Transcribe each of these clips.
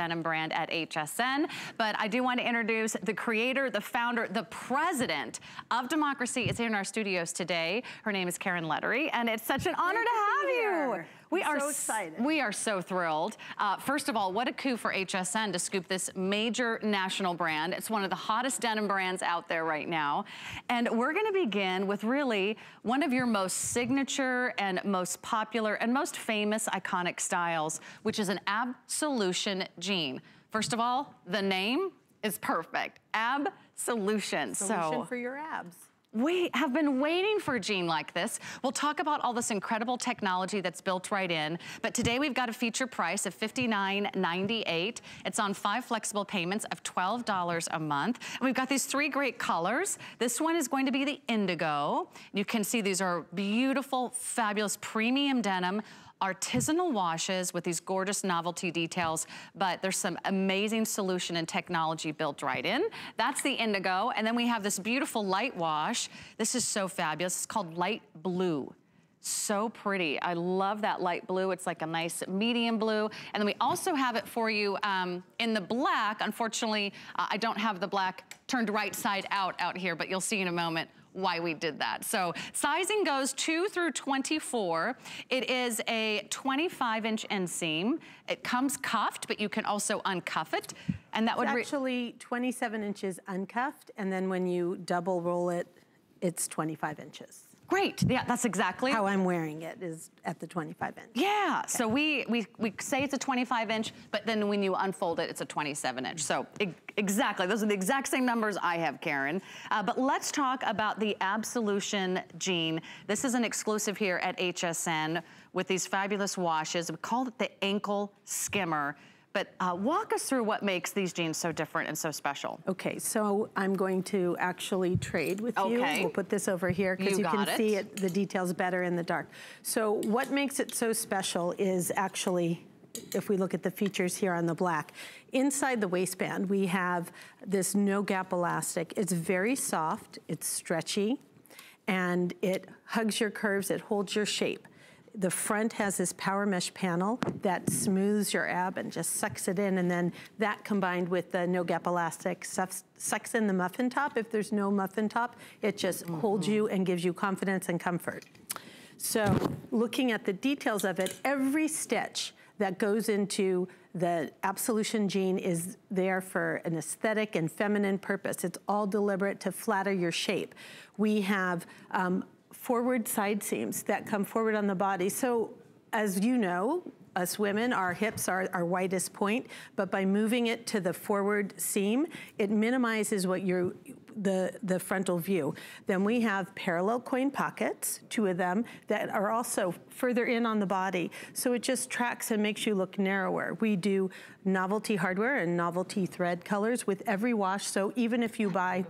denim brand at HSN. But I do want to introduce the creator, the founder, the president of Democracy is here in our studios today. Her name is Karen Lettery, and it's such an honor to have you. We are so thrilled. First of all, what a coup for HSN to scoop this major national brand. It's one of the hottest denim brands out there right now. And we're gonna begin with really one of your most signature and most popular and most famous iconic styles, which is an Ab Solution Jean. First of all, the name is perfect. Ab Solution. Solution for your abs. We have been waiting for a jean like this. We'll talk about all this incredible technology that's built right in, but today we've got a feature price of $59.98. It's on 5 flexible payments of $12 a month. And we've got these 3 great colors. This one is going to be the indigo. You can see these are beautiful, fabulous premium denim, artisanal washes with these gorgeous novelty details, but there's some amazing solution and technology built right in. That's the indigo. And then we have this beautiful light wash. This is so fabulous. It's called light blue. So pretty. I love that light blue. It's like a nice medium blue. And then we also have it for you in the black. Unfortunately, I don't have the black turned right side out here, but you'll see in a moment why we did that. So sizing goes 2 through 24. It is a 25-inch inseam. It comes cuffed, but you can also uncuff it. And that would actually 27 inches uncuffed. And then when you double roll it, it's 25 inches. Great, yeah, that's exactly how I'm wearing it, is at the 25 inch. Yeah, okay. So we say it's a 25 inch, but then when you unfold it, it's a 27 inch. So exactly, those are the exact same numbers I have, Karen. But let's talk about the Ab Solution Jean. This is an exclusive here at HSN with these fabulous washes. We call it the ankle skimmer. But walk us through what makes these jeans so different and so special. Okay, so I'm going to actually trade with you. We'll put this over here because you can see it, the details better in the dark. So what makes it so special is actually, if we look at the features here on the black, inside the waistband, we have this no gap elastic. It's very soft, it's stretchy, and it hugs your curves, it holds your shape. The front has this power mesh panel that smooths your ab and just sucks it in, and then that combined with the no gap elastic sucks in the muffin top. If there's no muffin top, it just holds you and gives you confidence and comfort. So looking at the details of it, every stitch that goes into the Ab Solution Jean is there for an aesthetic and feminine purpose. It's all deliberate to flatter your shape. We have forward side seams that come forward on the body. So as you know, us women, our hips are our widest point, but by moving it to the forward seam, it minimizes what the frontal view. Then we have parallel coin pockets, 2 of them, that are also further in on the body. So it just tracks and makes you look narrower. We do novelty hardware and novelty thread colors with every wash. So even if you buy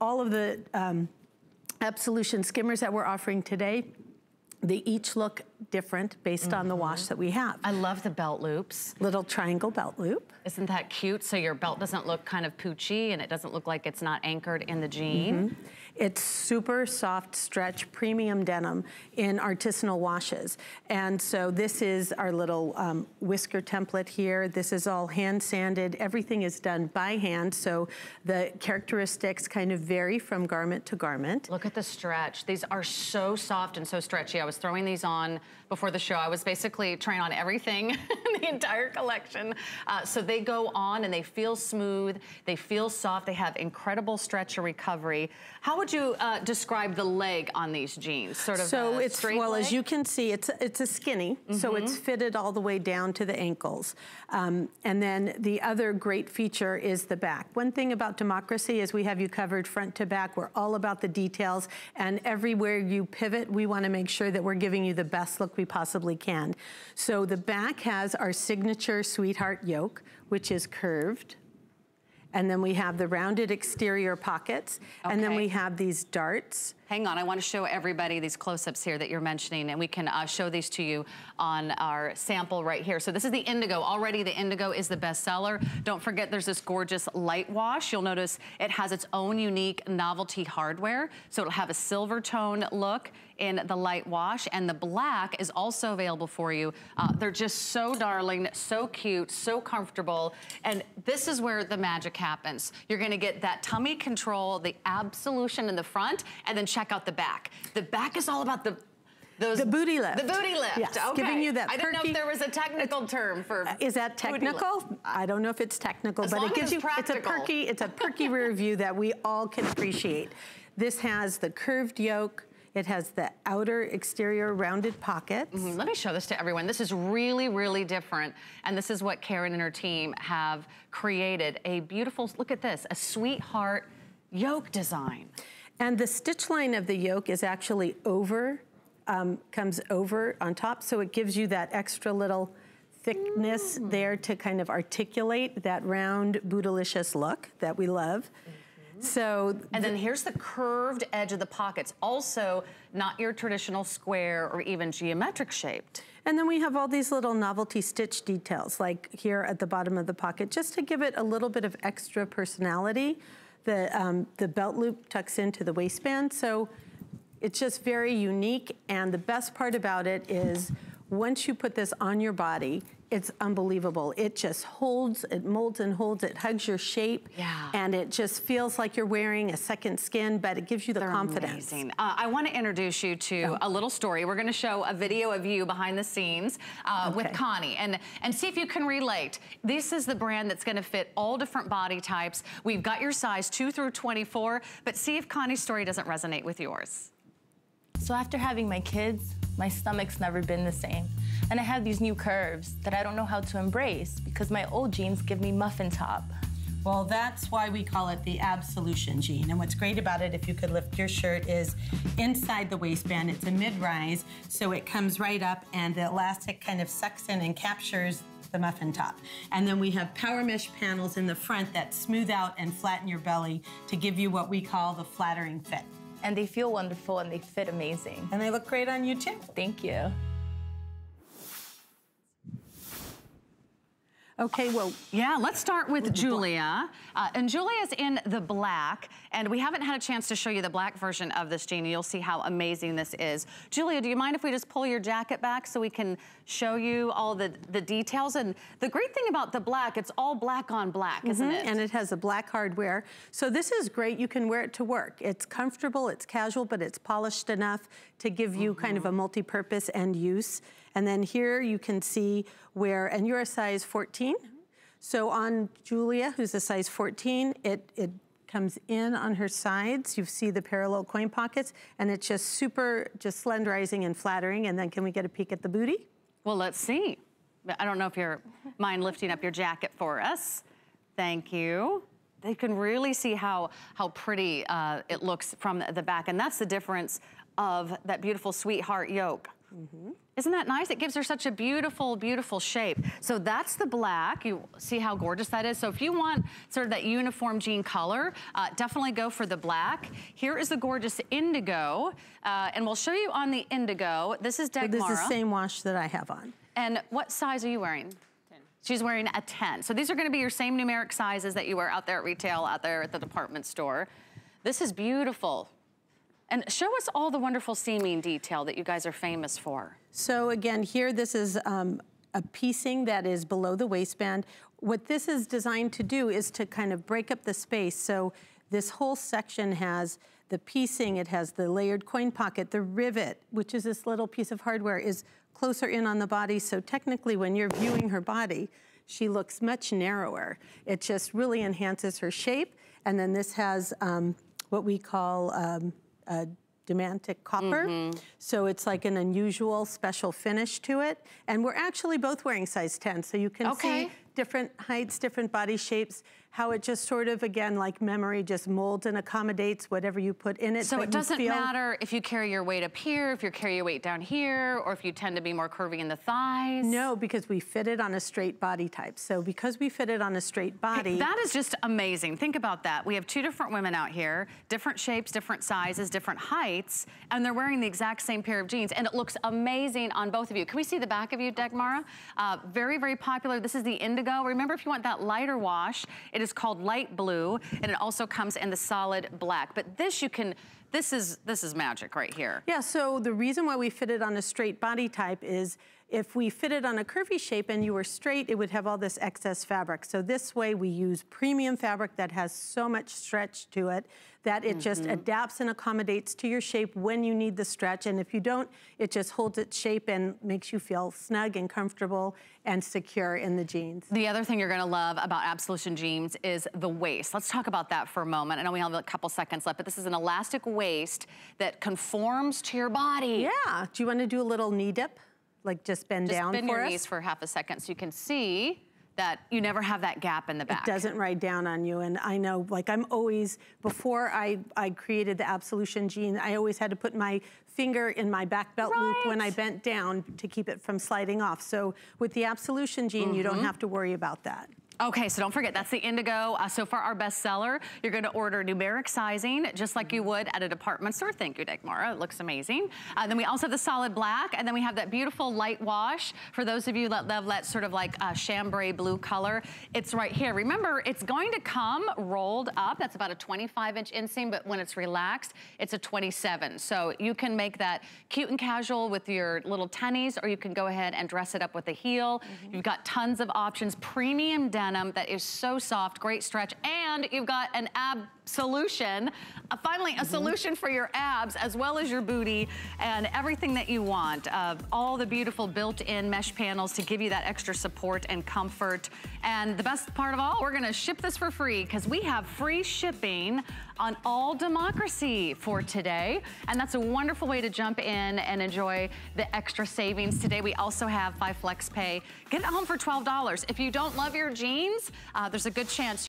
all of the Ab Solution skimmers that we're offering today, they each look different based on the wash that we have. I love the belt loops. Little triangle belt loop. Isn't that cute? So your belt doesn't look kind of poochy and it doesn't look like it's not anchored in the jean. It's super soft stretch premium denim in artisanal washes. And so this is our little whisker template here. This is all hand sanded. Everything is done by hand. So the characteristics kind of vary from garment to garment. Look at the stretch. These are so soft and so stretchy. I was throwing these on before the show. I was basically trying on everything in the entire collection. So they go on and they feel smooth. They feel soft. They have incredible stretch and recovery. How would you describe the leg on these jeans? Sort of so it's, well, leg? As you can see, it's a skinny. So it's fitted all the way down to the ankles. And then the other great feature is the back. One thing about Democracy is we have you covered front to back. We're all about the details. And everywhere you pivot, we want to make sure that we're giving you the best look we possibly can. So the back has our signature sweetheart yoke, which is curved. And then we have the rounded exterior pockets. Okay. And then we have these darts. Hang on, I want to show everybody these close-ups here that you're mentioning, and we can show these to you on our sample right here. So this is the indigo. Already the indigo is the bestseller. Don't forget there's this gorgeous light wash. You'll notice it has its own unique novelty hardware. So it'll have a silver tone look. in the light wash, and the black is also available for you. They're just so darling, so cute, so comfortable, and this is where the magic happens. You're gonna get that tummy control, the Ab Solution in the front, and then check out the back. The back is all about the booty lift. The booty lift, yes. Okay. Giving you that perky, I didn't know if there was a technical term for Is that technical? I don't know if it's technical, but it gives you, it's a perky rear view that we all can appreciate. This has the curved yoke. It has the outer exterior rounded pockets. Mm-hmm. Let me show this to everyone. This is really, really different. And this is what Karen and her team have created. A beautiful, look at this, a sweetheart yoke design. And the stitch line of the yoke is actually over, comes over on top. So it gives you that extra little thickness there to kind of articulate that round, bootylicious look that we love. So, and then here's the curved edge of the pockets. Also, not your traditional square or even geometric shaped. And then we have all these little novelty stitch details, like here at the bottom of the pocket, just to give it a little bit of extra personality. The belt loop tucks into the waistband, so it's just very unique. And the best part about it is, once you put this on your body, it's unbelievable. It just holds, it molds and holds, it hugs your shape. Yeah. And it just feels like you're wearing a second skin, but it gives you the confidence. Amazing. I wanna introduce you to a little story. We're gonna show a video of you behind the scenes with Connie and see if you can relate. This is the brand that's gonna fit all different body types. We've got your size 2 through 24, but see if Connie's story doesn't resonate with yours. So after having my kids, my stomach's never been the same. And I have these new curves that I don't know how to embrace because my old jeans give me muffin top. Well, that's why we call it the Ab Solution Jean. And what's great about it, if you could lift your shirt, is inside the waistband, it's a mid-rise, so it comes right up and the elastic kind of sucks in and captures the muffin top. And then we have power mesh panels in the front that smooth out and flatten your belly to give you what we call the flattering fit. And they feel wonderful and they fit amazing. And they look great on you too. Thank you. Okay, well, yeah, let's start with Julia. And Julia's in the black, and we haven't had a chance to show you the black version of this jean. You'll see how amazing this is. Julia, do you mind if we just pull your jacket back so we can show you all the details? And the great thing about the black, it's all black on black, isn't it? And it has a black hardware. So this is great. You can wear it to work. It's comfortable, it's casual, but it's polished enough to give you kind of a multi-purpose and use. And then here you can see where, and you're a size 14. So on Julia, who's a size 14, it comes in on her sides. You see the parallel coin pockets, and it's just super, just slenderizing and flattering. And then can we get a peek at the booty? Well, let's see. I don't know if you're mind lifting up your jacket for us. Thank you. They can really see how pretty it looks from the back. And that's the difference of that beautiful sweetheart yoke. Isn't that nice? It gives her such a beautiful, beautiful shape. So that's the black. You see how gorgeous that is. So if you want sort of that uniform jean color, definitely go for the black. Here is the gorgeous indigo. And we'll show you on the indigo. This is Degmara. This is the same wash that I have on. And what size are you wearing? 10. She's wearing a 10. So these are gonna be your same numeric sizes that you wear out there at retail, out there at the department store. This is beautiful. And show us all the wonderful seaming detail that you guys are famous for. So again, here this is a piecing that is below the waistband. What this is designed to do is to kind of break up the space. So this whole section has the piecing, it has the layered coin pocket, the rivet, which is this little piece of hardware, is closer in on the body. So technically when you're viewing her body, she looks much narrower. It just really enhances her shape. And then this has what we call demantic copper. So it's like an unusual special finish to it. And we're actually both wearing size 10, so you can see different heights, different body shapes, how it just sort of, again, like memory, just molds and accommodates whatever you put in it. So it doesn't matter if you carry your weight up here, if you carry your weight down here, or if you tend to be more curvy in the thighs. No, because we fit it on a straight body type. So because we fit it on a straight body. Hey, that is just amazing. Think about that. We have two different women out here, different shapes, different sizes, different heights, and they're wearing the exact same pair of jeans, and it looks amazing on both of you. Can we see the back of you, Degmara? Very, very popular. This is the indigo. Remember, if you want that lighter wash, it is called light blue, and it also comes in the solid black. But this you can, This is magic right here. Yeah, so the reason why we fit it on a straight body type is if we fit it on a curvy shape and you were straight, it would have all this excess fabric. So this way we use premium fabric that has so much stretch to it that it just adapts and accommodates to your shape when you need the stretch. And if you don't, it just holds its shape and makes you feel snug and comfortable and secure in the jeans. The other thing you're gonna love about Ab Solution Jeans is the waist. Let's talk about that for a moment. I know we have a couple seconds left, but this is an elastic waist that conforms to your body. Yeah, do you wanna do a little knee dip? Like just bend down for us. Just bend your knees for half a second so you can see that you never have that gap in the back. It doesn't ride down on you. And I know, like I'm always, before I created the Ab Solution Jean, I always had to put my finger in my back belt loop when I bent down to keep it from sliding off. So with the Ab Solution Jean, you don't have to worry about that. Okay, so don't forget, that's the Indigo, so far our best seller. You're gonna order numeric sizing, just like you would at a department store. Thank you, Dagmara, it looks amazing. Then we also have the solid black, and then we have that beautiful light wash. For those of you that love that sort of like chambray blue color, it's right here. Remember, it's going to come rolled up. That's about a 25-inch inseam, but when it's relaxed, it's a 27. So you can make that cute and casual with your little tennies, or you can go ahead and dress it up with a heel. You've got tons of options, premium down. That is so soft, great stretch, and you've got an ab solution, finally a solution for your abs as well as your booty and everything that you want. All the beautiful built-in mesh panels to give you that extra support and comfort. And the best part of all, we're gonna ship this for free because we have free shipping on all Democracy for today. And that's a wonderful way to jump in and enjoy the extra savings. Today we also have 5 flex pay. Get it home for $12. If you don't love your jeans, there's a good chance